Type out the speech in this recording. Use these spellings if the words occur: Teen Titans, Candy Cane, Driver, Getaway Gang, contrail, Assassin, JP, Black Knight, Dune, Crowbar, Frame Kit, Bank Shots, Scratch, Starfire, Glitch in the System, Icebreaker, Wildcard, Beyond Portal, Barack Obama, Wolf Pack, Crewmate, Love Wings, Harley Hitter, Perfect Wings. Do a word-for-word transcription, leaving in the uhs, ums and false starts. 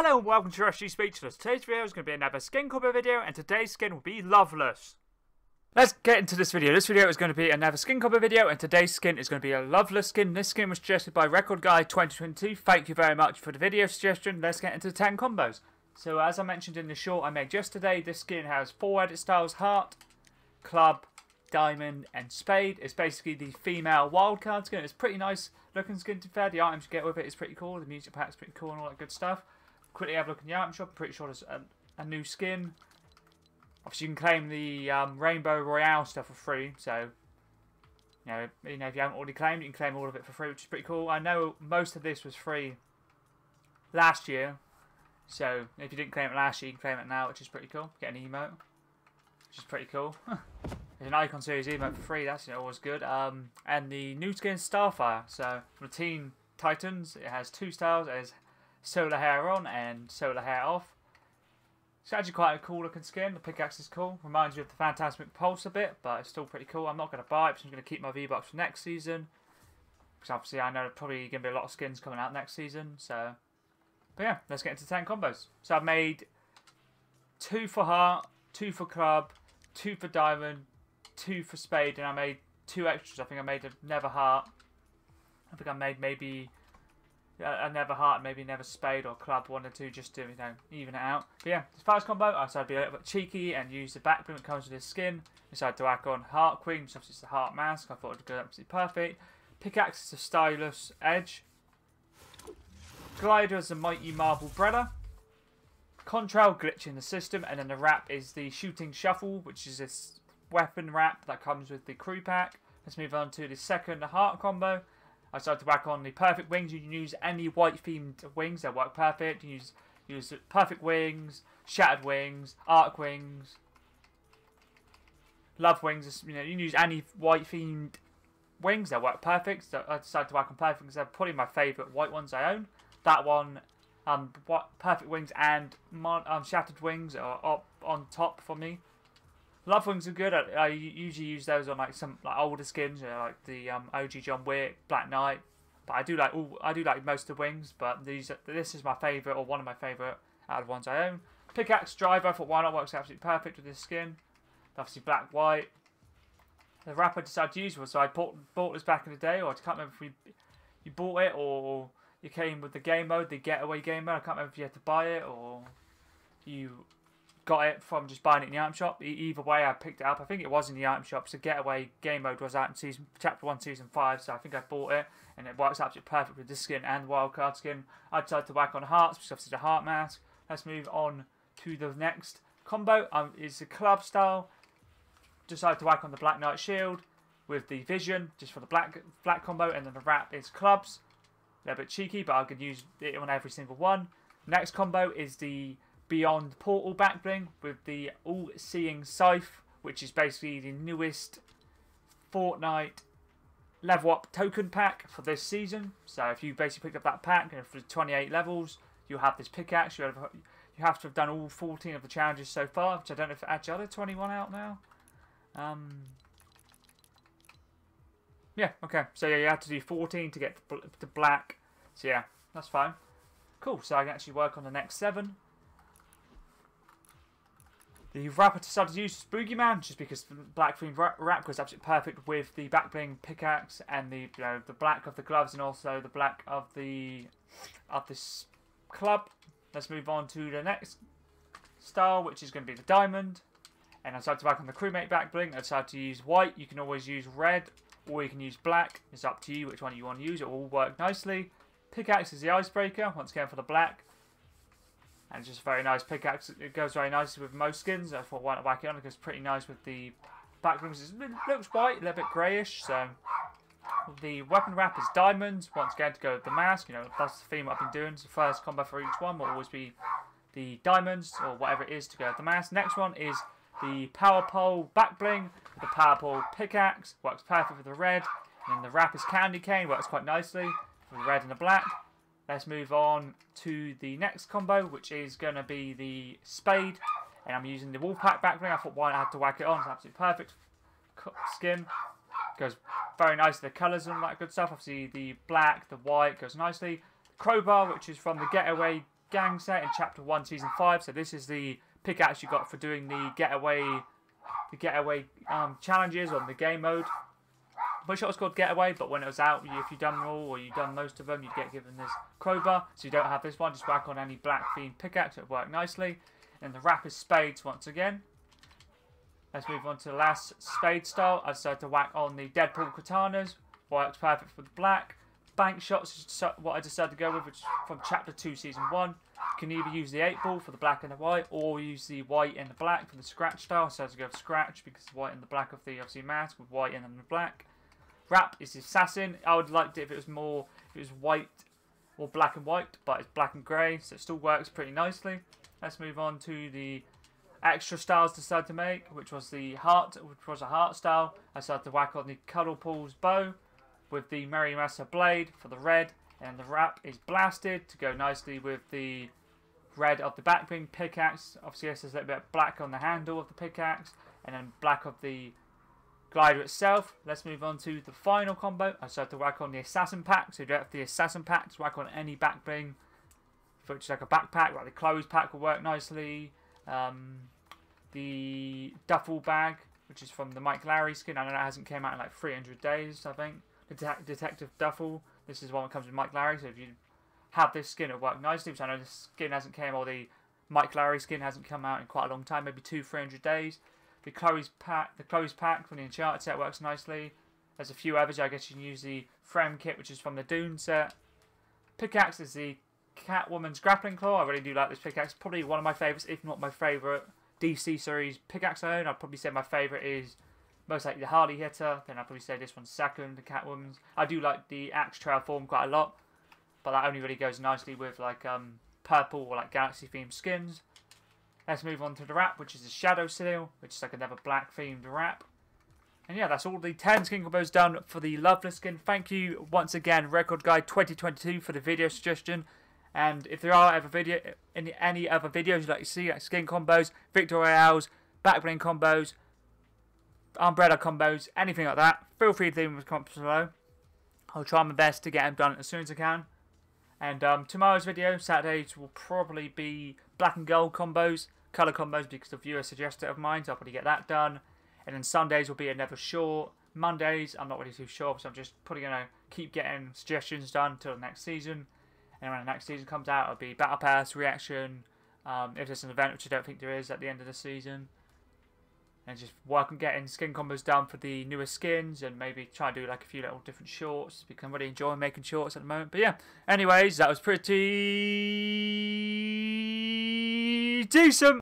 Hello and welcome to sG Speechless. Today's video is going to be another skin cover video, and today's skin will be Loveless. Let's get into this video. This video is going to be another skin cover video, and today's skin is going to be a Loveless skin. This skin was suggested by Record Guy twenty twenty. Thank you very much for the video suggestion. Let's get into ten combos. So as I mentioned in the short I made yesterday, this skin has four edit styles: Heart, Club, Diamond and Spade. It's basically the female Wildcard skin. It's pretty nice looking skin to be fair. The items you get with it is pretty cool. The music pack's pretty cool and all that good stuff. Quickly have a look in the item shop. I'm pretty sure there's a, a new skin. Obviously you can claim the um, Rainbow Royale stuff for free, so you know, you know if you haven't already claimed, you can claim all of it for free, which is pretty cool. I know most of this was free last year, so if you didn't claim it last year you can claim it now, which is pretty cool. Get an emote, which is pretty cool. There's an Icon Series emote for free, that's you know, always good. Um, and the new skin Starfire, so from the Teen Titans, it has two styles. It has solar hair on and solar hair off. It's actually quite a cool looking skin. The pickaxe is cool. Reminds me of the Phantasmic Pulse a bit, but it's still pretty cool. I'm not going to buy it because I'm going to keep my V-Bucks for next season. Because obviously I know there's probably going to be a lot of skins coming out next season. So, but yeah, let's get into ten combos. So I've made two for Heart, two for Club, two for Diamond, two for Spade, and I made two extras. I think I made another Heart. I think I made maybe... I never Heart, maybe never Spade or Club, one or two, just to you know even it out. But yeah, this first combo, I decided to be a little bit cheeky and use the back boom that comes with this skin. I decided to whack on Heart Queen, which obviously is the heart mask. I thought it would go absolutely perfect. Pickaxe is the Stylus Edge. Glider is the Mighty Marble Breeder. Contrail, Glitch in the System, and then the wrap is the Shooting Shuffle, which is this weapon wrap that comes with the crew pack. Let's move on to the second heart combo. I started to whack on the Perfect Wings. You can use any white themed wings, they work perfect. You use use Perfect Wings, Shattered Wings, Arc Wings, Love Wings. You know, you can use any white themed wings, they work perfect. So I decided to whack on Perfect Wings. They're probably my favourite white ones I own. That one, um, Perfect Wings and um, Shattered Wings are up on top for me. Love Wings are good. I, I usually use those on like some like older skins, you know, like the um, O G John Wick, Black Knight. But I do like all, I do like most of the wings. But these, this is my favourite or one of my favourite out of ones I own. Pickaxe Driver, I thought why not, works absolutely perfect with this skin. Obviously black, white. The wrap I decided to use was, so I bought, bought this back in the day, or I can't remember if we, you bought it or you came with the game mode, the getaway game mode. I can't remember if you had to buy it or you got it from just buying it in the item shop. Either way I picked it up. I think it was in the item shop. So Getaway Game Mode was out in season chapter one season five, so I think I bought it and it works absolutely perfect with this skin and Wildcard skin. I decided to whack on Hearts because obviously the heart mask. Let's move on to the next combo. Um, it's the Club style. Decided to whack on the Black Knight shield with the vision just for the black black combo, and then the wrap is Clubs. They're a bit cheeky, but I could use it on every single one. Next combo is the Beyond Portal back bling with the All-Seeing Scythe, which is basically the newest Fortnite level up token pack for this season. So if you basically picked up that pack, and for twenty-eight levels, you'll have this pickaxe. You have, you have to have done all fourteen of the challenges so far, which I don't know if actually are there twenty-one out now. Um, yeah, okay. So yeah, you have to do fourteen to get the black. So yeah, that's fine. Cool. So I can actually work on the next seven. The wrap I decided to use Spooky Man just because the black themed wrap was absolutely perfect with the back bling, pickaxe, and the you know, the black of the gloves, and also the black of the of this club. Let's move on to the next style, which is going to be the Diamond. And I decided to work on the Crewmate back bling. I decided to use white. You can always use red, or you can use black. It's up to you which one you want to use. It will all work nicely. Pickaxe is the Icebreaker once again for the black. And it's just a very nice pickaxe. It goes very nicely with most skins. I thought why not whack it on. It goes pretty nice with the back rings. It looks white, a little bit greyish. So the weapon wrap is Diamonds. Once again to go with the mask. You know, that's the theme I've been doing. So the first combo for each one will always be the Diamonds or whatever it is to go with the mask. Next one is the Power Pole back bling. The Power Pole pickaxe works perfect with the red. And then the wrap is Candy Cane. Works quite nicely with the red and the black. Let's move on to the next combo, which is going to be the Spade. And I'm using the Wolf Pack back bling. I thought why not have to whack it on. It's absolutely perfect skin. Goes very nicely. The colours and all that good stuff. Obviously the black, the white goes nicely. Crowbar, which is from the Getaway gang set in Chapter one, Season five. So this is the pickaxe you got for doing the getaway the getaway um, challenges on the game mode. I'm pretty sure it was called Getaway, but when it was out, if you'd done them all or you'd done most of them, you'd get given this crowbar. So you don't have this one, just whack on any black themed pickaxe, it'll work nicely. And the wrap is spades once again. Let's move on to the last spade style. I decided to whack on the Deadpool katanas, works perfect for the black. Bank shots is what I decided to go with, which is from Chapter two, Season one. You can either use the eight ball for the black and the white, or use the white and the black for the scratch style. So I decided to go with scratch because the white and the black of the obviously mask with white and then the black. Wrap is the assassin. I would have liked it if it was more, if it was white or black and white, but it's black and grey, so it still works pretty nicely. Let's move on to the extra styles I decided to make, which was the heart, which was a heart style. I decided to whack on the Cuddle Pool's bow with the Merry Master blade for the red, and the wrap is blasted to go nicely with the red of the backbling pickaxe. Obviously, yes, there's a little bit of black on the handle of the pickaxe, and then black of the glider itself. Let's move on to the final combo. I decided to whack on the assassin pack. So you don't have the assassin pack to whack on any back bling, which is like a backpack, like the clothes pack will work nicely. Um, the duffel bag, which is from the Mike Larry skin. I know that hasn't came out in like three hundred days, I think. The det detective duffel. This is one that comes with Mike Larry. So if you have this skin, it'll work nicely. Which I know the skin hasn't came, or the Mike Larry skin hasn't come out in quite a long time, maybe two, three hundred days. The clothes pack, the clothes pack from the Enchanted set works nicely. There's a few others. I guess you can use the Frame kit, which is from the Dune set. Pickaxe is the Catwoman's grappling claw. I really do like this pickaxe. Probably one of my favourites, if not my favourite D C series pickaxe I own. I'd probably say my favourite is most likely the Harley Hitter. Then I'd probably say this one's second, the Catwoman's. I do like the Axe Trail form quite a lot, but that only really goes nicely with like um, purple or like galaxy themed skins. Let's move on to the wrap, which is the Shadow Seal, which is like another black themed wrap. And yeah, that's all the ten skin combos done for the Loveless skin. Thank you once again, Record Guy twenty twenty-two, for the video suggestion. And if there are ever video any, any other videos you'd like to see, like skin combos, Victor Royales, backbling combos, umbrella combos, anything like that, feel free to leave them in the comments below. I'll try my best to get them done as soon as I can. And um, tomorrow's video, Saturdays, will probably be black and gold combos, colour combos, because the viewer suggested it of mine, so I'll probably get that done. And then Sundays will be another short. Mondays, I'm not really too sure, so I'm just probably going to keep getting suggestions done until the next season. And when the next season comes out, it'll be Battle Pass, Reaction, um, if there's an event, which I don't think there is at the end of the season. And just work on getting skin combos done for the newer skins, and maybe try to do like a few little different shorts, because I'm really enjoying making shorts at the moment. But yeah, anyways, that was pretty decent.